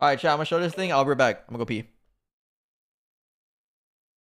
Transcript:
All right, chat, I'm gonna show this thing. I'll be right back. I'm gonna go pee.